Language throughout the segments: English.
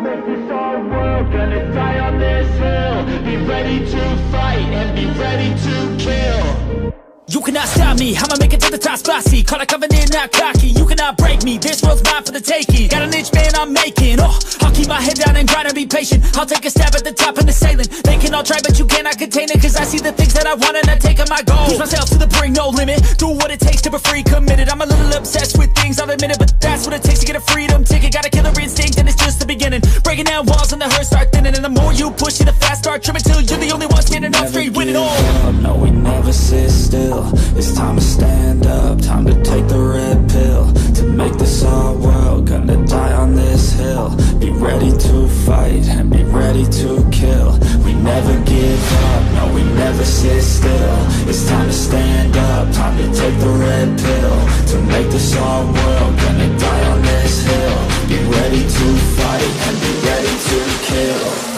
Make this our world, gonna die on this hill. Be ready to fight and be ready to kill. You cannot stop me, I'ma make it to the top spicy. Call a covenant, not cocky, you cannot break me. This world's mine for the taking, got an inch man I'm making. Oh, I'll keep my head down and grind and be patient. I'll take a stab at the top and assailant. They can all try but you cannot contain it, cause I see the things that I want and I take on my goal. Push myself to the brink, no limit, do what it takes to be free, committed. I'm a little obsessed with things, I'll admit it, but that's what it takes to get a freedom ticket. Got a killer instinct and it's just the beginning. Breaking down walls and the hurt start thinning, and the more you push it, the fast start trimming, till you're the only one standing up straight, winning all. Oh no, we never sit still. It's time to stand up, time to take the red pill. To make this our world, gonna die on this hill. Be ready to fight and be ready to kill. We never give up, no we never sit still. It's time to stand up, time to take the red pill. To make this our world, gonna die on this hill. Be ready to fight and be ready to kill.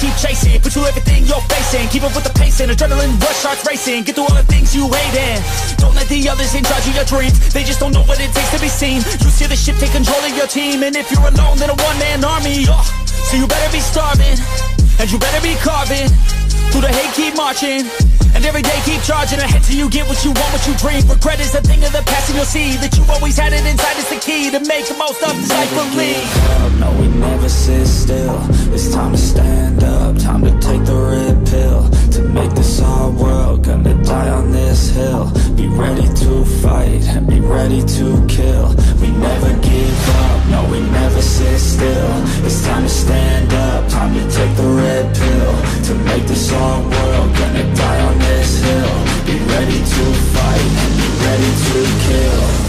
Keep chasing, put you everything you're facing. Keep up with the pacing, adrenaline rush starts racing. Get through all the things you hate and don't let the others in charge of your dreams. They just don't know what it takes to be seen. You see the ship take control of your team, and if you're alone, then a one-man army. Oh, so you better be starving, and you better be carving. Through the hate, keep marching, and every day keep charging ahead till you get what you want, what you dream. Regret is a thing of the past, and you'll see that you always had it inside. It's the key to make the most of this life. Believe. No, we never sit still. It's time to stand up, time to take the red pill. To make this our world, gonna die on this hill. Be ready to fight and be ready to kill. We never give up, no, we never sit still. It's time to stand up, time to take the red pill. To make this our world, gonna die on this hill. Be ready to fight and be ready to kill.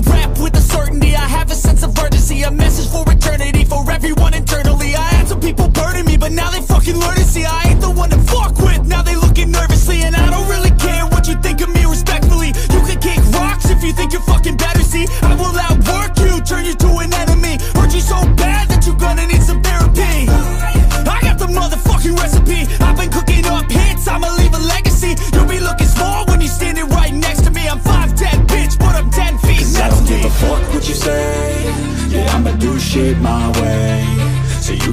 rap with a certainty, I have a sense of urgency. A message for eternity, for everyone internally. I had some people burning me, but now they fucking learn to see I ain't the one to fuck with, now they looking nervously. And I don't really care what you think of me, respectfully. You can kick rocks if you think you're fucking better, see. I will outwork you, turn you to an enemy. Hurt you so bad that you're gonna need some therapy. I got the motherfucking recipe, I've been cooking up hits, I'ma leave a legacy. You'll be looking small when you're standing right next to me. I'm 5'10", bitch, but I'm 10 feet next to me. Cause I don't give a fuck what you say. Yeah, I'ma do shit my way. So you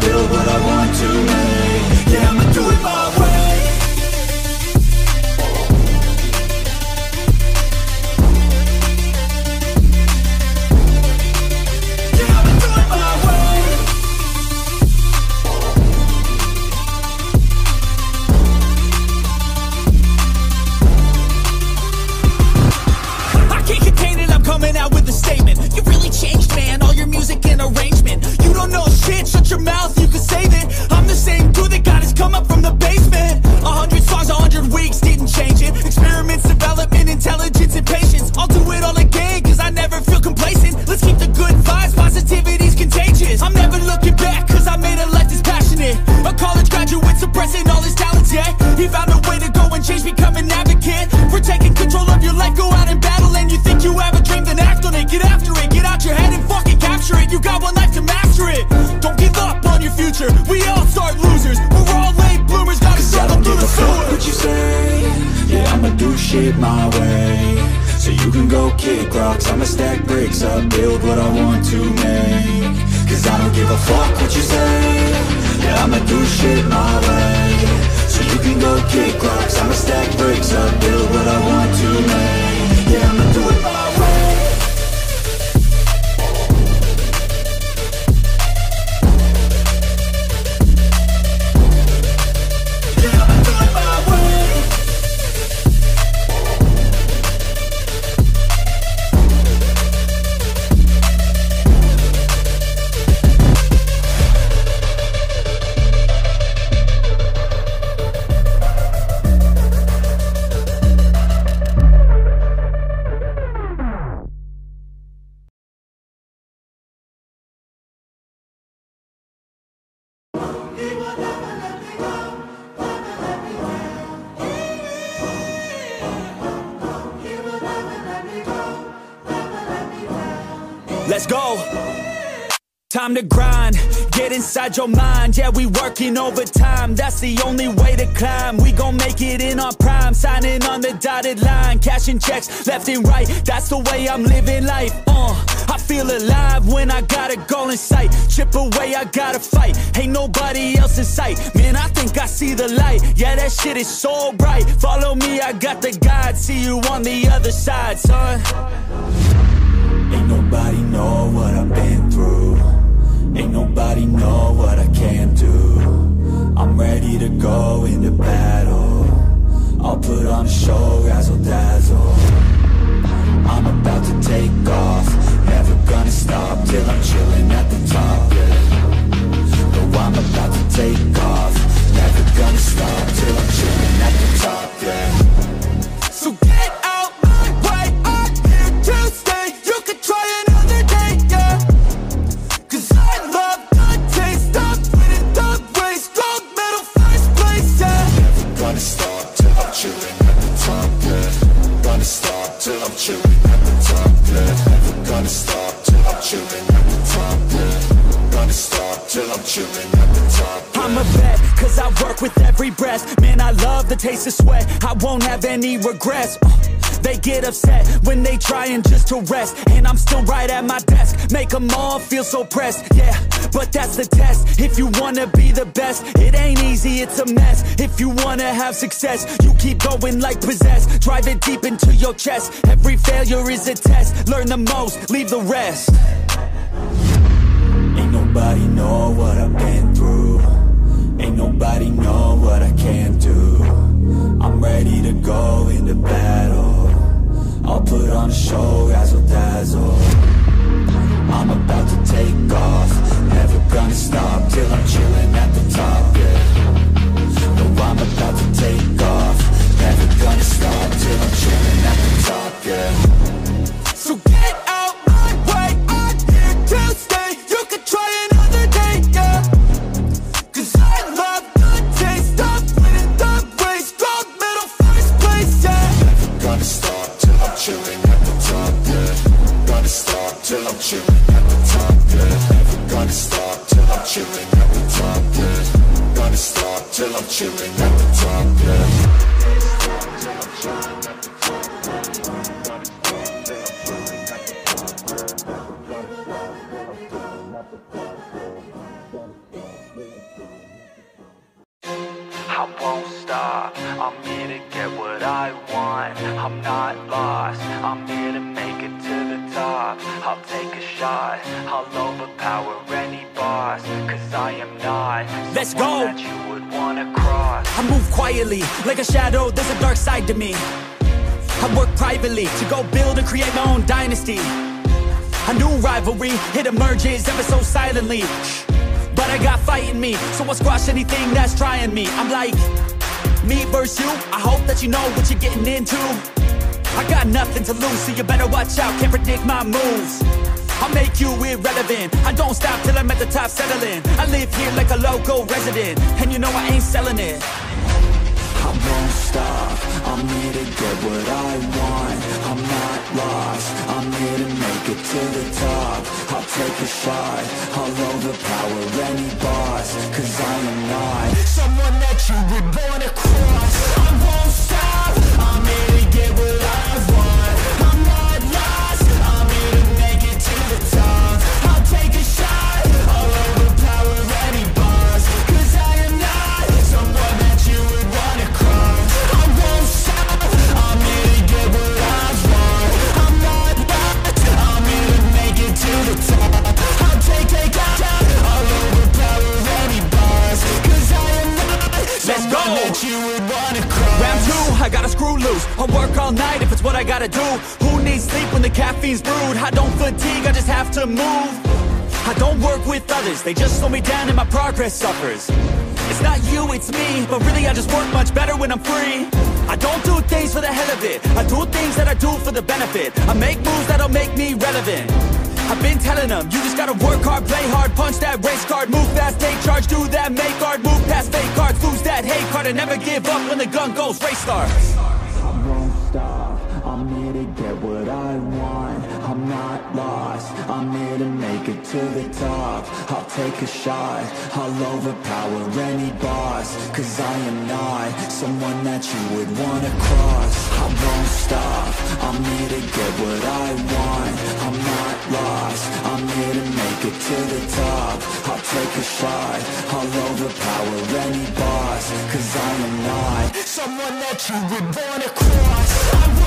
build what I want to make. Yeah, I'ma do it my way. future. We all start losers, we're all late bloomers. Gotta settle through the sewer. What you say? Yeah, I'ma do shit my way. So you can go kick rocks, I'ma stack bricks up, build what I want to make. Cause I don't give a fuck what you say. Yeah, I'ma do shit my way. So you can go kick rocks, I'ma stack bricks up, build what I want to make. Yeah, I'ma do it my way. Let's go. Time to grind, get inside your mind. Yeah, we working overtime, that's the only way to climb. We gon' make it in our prime, signing on the dotted line. Cashing checks left and right, that's the way I'm living life. I feel alive when I got a goal in sight. Chip away, I gotta fight, ain't nobody else in sight. Man, I think I see the light, yeah, that shit is so bright. Follow me, I got the guide, see you on the other side, son. Ain't nobody know what I've been through. Ain't nobody know what I can do. I'm ready to go into battle. I'll put on a show, razzle dazzle. I'm about to take off, never gonna stop till I'm chilling at the top, yeah. No, I'm about to take off, never gonna stop till I'm chilling at the top, yeah. So get out. I'm a vet, cause I work with every breath. Man, I love the taste of sweat, I won't have any regrets. They get upset when they trying just to rest, and I'm still right at my desk. Make them all feel so pressed, yeah, but that's the test. If you wanna be the best, it ain't easy, it's a mess. If you wanna have success, you keep going like possessed. Drive it deep into your chest, every failure is a test. Learn the most, leave the rest. Ain't nobody know what I've been through. Ain't nobody know what I can do. I'm ready to go into battle. I'll put on a show, razzle dazzle. I'm about to take off, never gonna stop till I'm chilling at the top, yeah. No, I'm about to take off, never gonna stop till I'm chilling at the top, yeah. So get out my way, I'm here to stay. You can try another day, yeah. Cause I love the taste of winning the race. Gold medal first place, yeah. Never gonna stop till I'm chilling at the top, yeah. Gonna stop till I'm chilling at the top, yeah. Never gonna stop till I'm chilling at the top, yeah. Gonna stop till I'm chilling at the top, yeah. I won't stop, I'm here to get what I want. I'm not lost, I'm here to make it to the top. I'll take a shot, I'll overpower any boss. Cause I am not Let's go. That you would wanna cross. I move quietly, like a shadow, there's a dark side to me. I work privately, to go build and create my own dynasty. A new rivalry, it emerges ever so silently. But I got fight in me, so I'll squash anything that's trying me. I'm like, me versus you, I hope that you know what you're getting into. I got nothing to lose, so you better watch out, can't predict my moves. I'll make you irrelevant, I don't stop till I'm at the top settling. I live here like a local resident, and you know I ain't selling it. I won't stop, I'm here to get what I want. I'm not lost, I'm here to make it to the top. I'll take a shot, I'll overpower any boss. Cause I am not someone that you were born to cross. I won't stop, I'm here to get what I want. I'm not lost, I'm here to make it to the top. I'll take a shot, I'll overpower any boss. Cause I am not someone that you would wanna cross. I won't stop, I'm here to get what I want. I'm not lost, I'm here to make it to the top. I'll take a shot, I'll overpower any boss. Cause I am not someone that you would wanna cross. Round two, I gotta screw loose. I'll work all night if it's what I gotta do. Who needs sleep when the caffeine's brewed? I don't fatigue, I just have to move. I don't work with others, they just slow me down and my progress suffers. It's not you, it's me, but really I just work much better when I'm free. I don't do things for the hell of it, I do things that I do for the benefit. I make moves that'll make me relevant. I've been telling them, you just gotta work hard, play hard, punch that race card, move fast, take charge, do that, make art, move past fake cards, lose that hate card, and never give up when the gun goes, race starts. I won't stop, I'm here to get what I want. I'm not lost, I'm here to make it to the top. I'll take a shot, I'll overpower any boss. Cause I am not someone that you would wanna cross. I won't stop, I'm here to get what I want. I'm not lost, I'm here to make it to the top. I'll take a shot, I'll overpower any boss. Cause I am not someone that you would wanna cross.